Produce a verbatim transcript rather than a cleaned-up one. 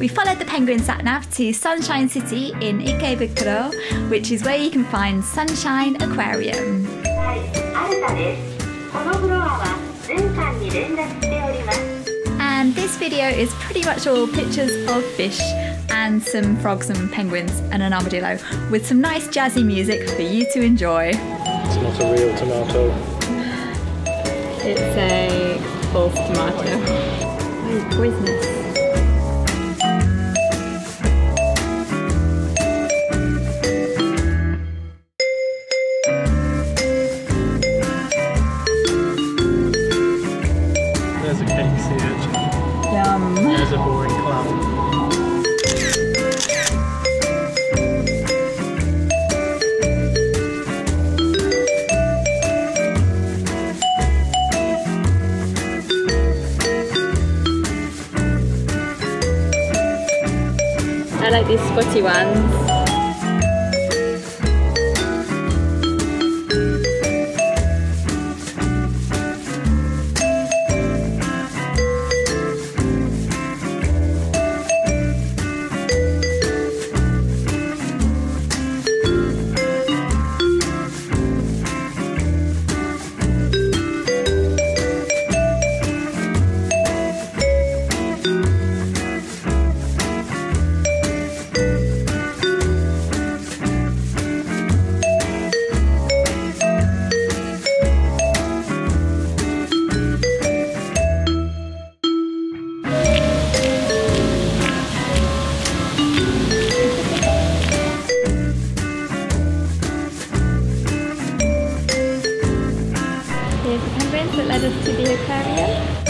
We followed the penguin sat-nav to Sunshine City in Ikebukuro, which is where you can find Sunshine Aquarium. And this video is pretty much all pictures of fish and some frogs and penguins and an armadillo with some nice jazzy music for you to enjoy. It's not a real tomato. It's a false tomato. Oh, poisonous. There's a cake, see it? Yum. There's a boring clown. I like these spotty ones. Here's the penguins that led us to the aquarium.